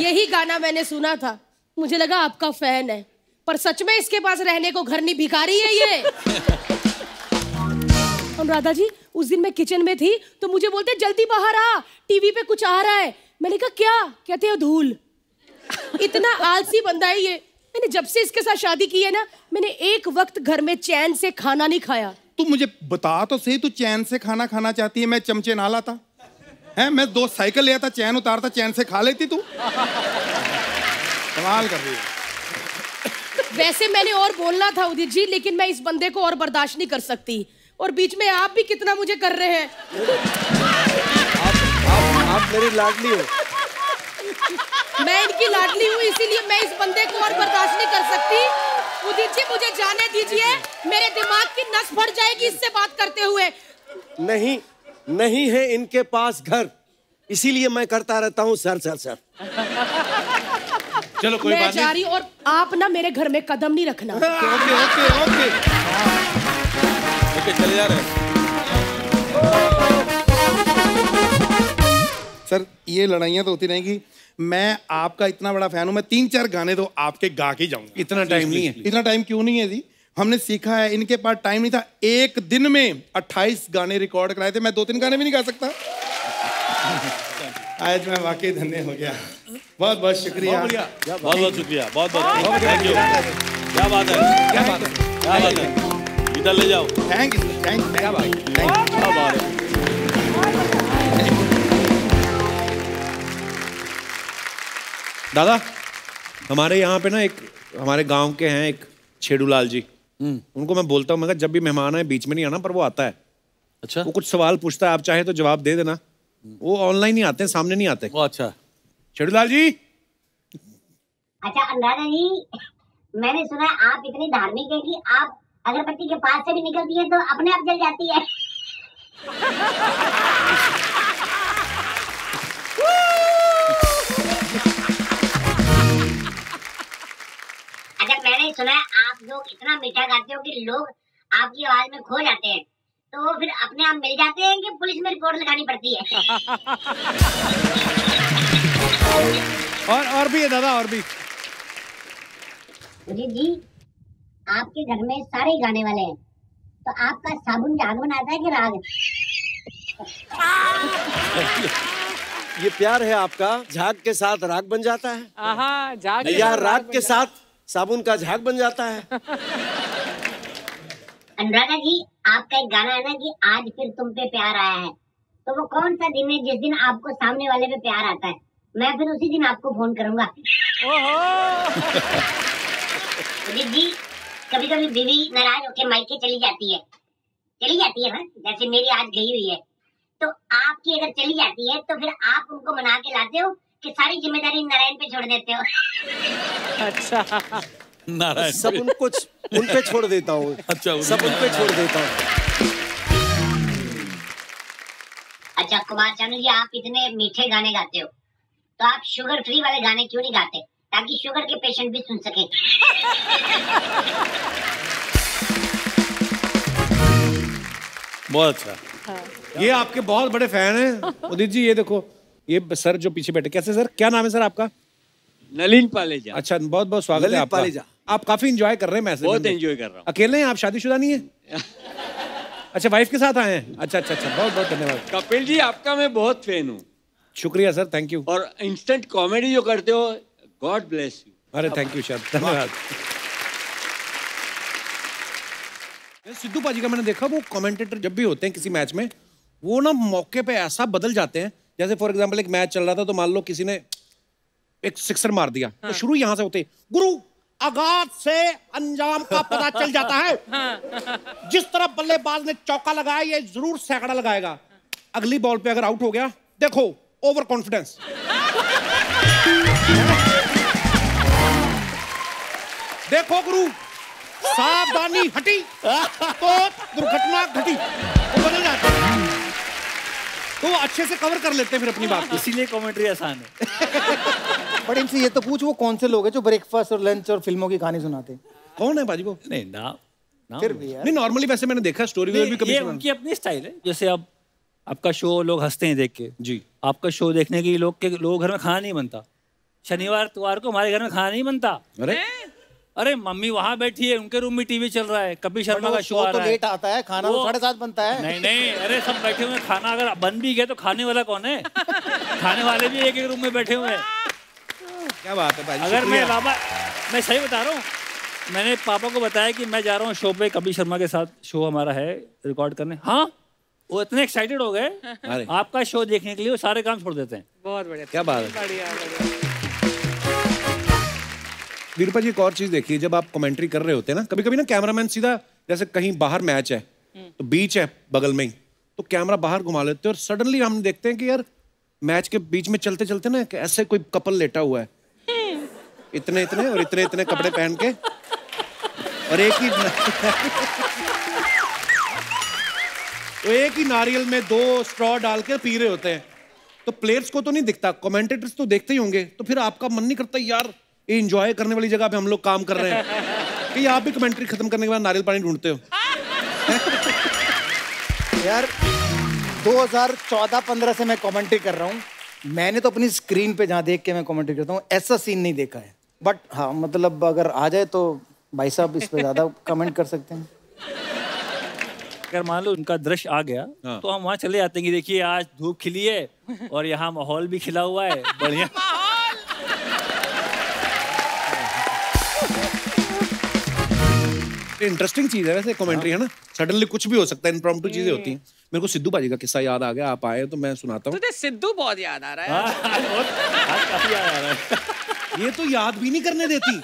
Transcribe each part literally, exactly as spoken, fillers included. यही गाना मैंने सुना था, मुझे लगा आपका फैन है, पर सच में इसके पास रहने को घर नहीं, भिखारी है ये। अनुराधा जी, उस दिन मैं किचन में थी तो मुझे बोलते जल्दी बाहर आ, टीवी पे कुछ आ रहा है। मैंने कहा क्या? कहते हो धूल। इतना आलसी बंदा है ये। मैंने जब से इसके साथ शादी की है ना, मैंने एक वक्त घर में चैन से खाना नहीं खाया। तू मुझे बता तो सही, तू चैन से खाना खाना चाहती है? मैं चमचे ना लाता है, मैं दो साइकिल ले आता, चैन उतारता, चैन से खा लेती। तू कमाल कर रही है। वैसे मैंने और बोलना था उदित जी, लेकिन मैं इस बंदे को और बर्दाश्त नहीं कर सकती, और बीच में आप भी कितना मुझे कर रहे हैं। आप, आप, आप मेरी लाडली हो। मैं इनकी लाडली हूँ, इसीलिए मैं इस बंदे को और बर्दाश्त नहीं कर सकती। उदित जी, मुझे जाने दीजिए, मेरे दिमाग की नस फट जाएगी इससे बात करते हुए। नहीं नहीं है इनके पास घर, इसीलिए मैं करता रहता हूँ सर सर सर। चलो कोई बात नहीं, और आप ना मेरे घर में कदम नहीं रखना। ओके ओके ओके ओके चले जा रहे। सर ये लड़ाइयाँ तो होती रहेंगी, मैं आपका इतना बड़ा फैन हूँ, मैं तीन चार गाने तो आपके गा के जाऊंगा। इतना टाइम नहीं है। इतना टाइम क्यों नहीं है जी? हमने सीखा है, इनके पास टाइम नहीं था। एक दिन में अट्ठाईस गाने रिकॉर्ड कराए थे, मैं दो तीन गाने भी नहीं गा सकता। आज मैं वाकई धन्य हो गया। बहुत बहुत शुक्रिया, बहुत बहुत शुक्रिया, बहुत बहुत थैंक यू। क्या बात है, क्या बात है, क्या बात है, इधर ले जाओ। थैंक यू, थैंक यू, क्या बात है। दादा, हमारे यहाँ पे ना एक हमारे गांव के हैं एक छेड़ूलाल जी, उनको मैं बोलता हूँ, मगर जब भी मेहमान आए बीच में नहीं आना, पर वो आता है। अच्छा, वो कुछ सवाल पूछता है, आप चाहे तो जवाब दे देना। वो ऑनलाइन ही आते हैं, सामने नहीं आते। वो अच्छा, छेड़ूलाल जी। अच्छा अंदाजा जी, मैंने सुना आप इतनी धार्मिक है कि आप अगरबत्ती के पास से भी निकलती है तो अपने आप जल जाती है। मैंने सुना है आप लोग इतना मीठा गाते हो कि लोग आपकी आवाज में खो जाते हैं, तो वो फिर अपने आप मिल जाते हैं कि पुलिस में रिपोर्ट लगानी पड़ती है? और और भी है दादा, और भी। जी जी, आपके घर में सारे गाने वाले हैं, तो आपका साबुन राग बनाता है कि राग? ये प्यार है आपका, झाग के साथ राग बन जाता है, झाग या राग के साथ साबुन का झाग बन जाता है। अनुराधा जी, आपका एक गाना है ना कि आज फिर तुम पे प्यार आया है, तो वो कौन सा दिन है जिस दिन आपको सामने वाले पे प्यार आता है? मैं फिर उसी दिन आपको फोन करूंगा। ओहो। जी, कभी कभी बीवी नाराज होके मायके चली जाती है, चली जाती है ना, जैसे मेरी आज गई हुई है, तो आपकी अगर चली जाती है तो फिर आप उनको मना के लाते हो कि सारी जिम्मेदारी नारायण पे छोड़ देते हो? अच्छा, नारायण सब उनको उन पे छोड़ देता हूँ। अच्छा, सब उन पे छोड़ देता हूँ। अच्छा कुमार सानू जी, आप इतने मीठे गाने गाते हो, तो आप शुगर फ्री वाले गाने क्यों नहीं गाते, ताकि शुगर के पेशेंट भी सुन सके? बहुत अच्छा। हाँ। ये आपके बहुत बड़े फैन हैं उदित जी। ये देखो, ये सर जो पीछे बैठे, कैसे सर, क्या नाम है सर आपका? नलिन पालेजा। अच्छा, बहुत बहुत स्वागत है आपका। पालेजा, आप काफी एंजॉय कर रहे हैं। मैं बहुत एंजॉय कर रहा हूँ। अकेले हैं आप, शादीशुदा नहीं है? अच्छा, वाइफ के साथ आए हैं। अच्छा अच्छा अच्छा, बहुत बहुत धन्यवाद। कपिल जी, आपका मैं बहुत फैन हूँ। शुक्रिया सर, थैंक यू। और इंस्टेंट कॉमेडी जो करते हो, गॉड ब्लेस यू। अरे थैंक यू सर, धन्यवाद। सिद्धू पाजी का मैंने देखा, वो कॉमेंटेटर जब भी होते हैं किसी मैच में, वो ना मौके पे ऐसा बदल जाते हैं। जैसे फॉर एग्जांपल एक मैच चल रहा था, तो मान लो किसी ने एक सिक्सर मार दिया। हाँ। तो शुरू यहाँ से होते, गुरु आगाज से अंजाम का पता चल जाता है। हाँ। जिस तरह बल्लेबाज ने चौका लगाया, ये जरूर सैकड़ा लगाएगा। अगली बॉल पे अगर आउट हो गया, देखो ओवर कॉन्फिडेंस। देखो गुरु, सावधानी हटी तो दुर्घटना घटी। वो बदल जाता है, तो अच्छे से कवर कर लेते हैं फिर अपनी बात, इसीलिए कमेंट्री आसान है। बट इनसे ये तो पूछ, वो कौन से लोग हैं जो ब्रेकफास्ट और लंच और फिल्मों की कहानी सुनाते हैं? कौन है बाजी वो? नहीं ना, ना फिर भी यार। नहीं नॉर्मली वैसे मैंने देखा स्टोरी भी कभी, ये उनकी अपनी स्टाइल है। जैसे अब आपका शो लोग हंसते हैं देख के जी, आपका शो देखने के लोग के लोग घर में खाना नहीं बनता, शनिवार इतवार को हमारे घर में खाना नहीं बनता। अरे अरे मम्मी वहाँ बैठी है, उनके रूम में टीवी चल रहा है, कपिल शर्मा का शो आ रहा है। लेट आता है खाना, वो साढ़े सात बनता है। नहीं नहीं, अरे सब बैठे हुए, खाना अगर बन भी गया तो खाने वाला कौन है? खाने वाले भी एक एक रूम में बैठे हुए हैं। क्या बात है भाई। अगर मैं बाबा मैं सही बता रहा हूँ, मैंने पापा को बताया कि मैं जा रहा हूँ शो पे, कपिल शर्मा के साथ शो हमारा है रिकॉर्ड करने। हाँ, वो इतने एक्साइटेड हो गए आपका शो देखने के लिए, वो सारे काम छोड़ देते हैं। बहुत बढ़िया, क्या बात है। वीरपा जी एक और चीज देखिए, जब आप कमेंट्री कर रहे होते हैं ना, कभी कभी ना कैमरामैन सीधा, जैसे कहीं बाहर मैच है तो बीच है बगल में ही, तो कैमरा बाहर घुमा लेते हैं और सडनली हम देखते हैं कि यार मैच के बीच में चलते चलते ना ऐसे कोई कपल लेटा हुआ है, इतने इतने और इतने इतने कपड़े पहन के, और एक ही तो एक ही नारियल में दो स्ट्रॉ डाल के पी रहे होते हैं। तो प्लेयर्स को तो नहीं दिखता, कमेंटेटर्स तो देखते ही होंगे। तो फिर आपका मन नहीं करता यार एंजॉय करने वाली जगह पे हम लोग काम कर रहे हैं कि आप भी कमेंट्री खत्म करने के बाद नारियल पानी ढूंढते हो? यार दो हज़ार चौदह पंद्रह से मैं कमेंट्री कर रहा हूँ, मैंने तो अपनी स्क्रीन पे जहाँ देख के मैं कमेंट्री करता हूँ ऐसा सीन नहीं देखा है। बट हाँ, मतलब अगर आ जाए तो भाई साहब इस पे ज्यादा कमेंट कर सकते हैं। अगर मान लो उनका दृश्य आ गया हाँ। तो हम वहाँ चले जाते हैं कि देखिए आज धूप खिली है और यहाँ माहौल भी खिला हुआ है, बढ़िया। इंटरेस्टिंग चीज है वैसे कमेंट्री, है ना, सडनली कुछ भी हो सकता है, इम्प्रॉम्प्टू चीजें होती हैं। मेरे को सिद्धू बाजी का किस्सा याद आ गया, आप आए तो मैं सुनाता हूँ। तुझे सिद्धू बहुत याद आ रहा है। हाँ, बहुत काफी याद आ रहा है। ये तो याद भी नहीं करने देती।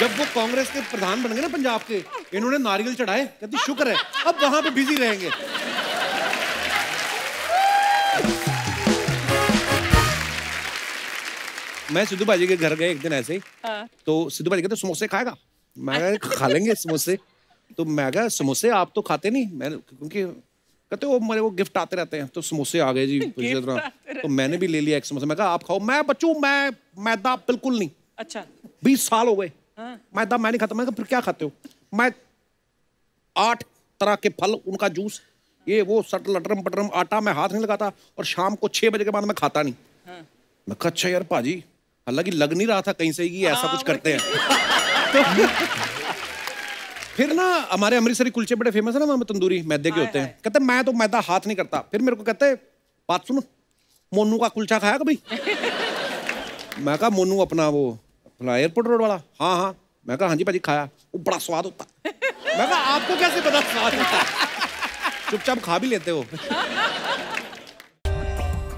जब वो कांग्रेस के प्रधान बन गए ना पंजाब के, इन्होंने नारियल चढ़ाए, कहती शुक्र है अब वहां पे बिजी रहेंगे। मैं सिद्धू बाजी के घर गए एक दिन ऐसे ही, तो सिद्धू बाजी कहते समोसे खाएगा, मैं खा लेंगे समोसे। तो मैं कहा समोसे आप तो खाते नहीं, मैंने क्योंकि कहते वो मेरे वो गिफ्ट आते रहते हैं। तो समोसे आ गए जी, तो मैंने भी ले लिया एक समोसा। मैं कहा आप खाओ। मैं बच्चू मैं मैदा बिल्कुल नहीं, अच्छा बीस साल हो गए हाँ। मैदा मैं नहीं खाता। मैं कहा फिर क्या खाते हो? मैं आठ तरह के फल, उनका जूस, ये वो सट लटरम पटरम, आटा मैं हाथ नहीं लगाता और शाम को छः बजे के बाद मैं खाता नहीं। मैं कहा अच्छा यार भाजी, हालांकि लग नहीं रहा था कहीं से कि ऐसा कुछ करते हैं। तो फिर ना हमारे अमृतसरी कुलचे बड़े फेमस है ना, वहाँ तंदूरी मैदे के होते हैं। कहते मैं तो मैदा हाथ नहीं करता। फिर मेरे को कहते बात सुनो, मोनू का कुलचा खाया कभी? मैं कहा मोनू अपना वो अपना एयरपोर्ट रोड वाला, हाँ हाँ। मैं कहा हाँ जी भाजी खाया, वो बड़ा स्वाद होता। मैं कहा आपको कैसे पता स्वाद होता? चुपचाप खा भी लेते हो।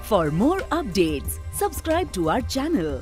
For more updates subscribe to our channel.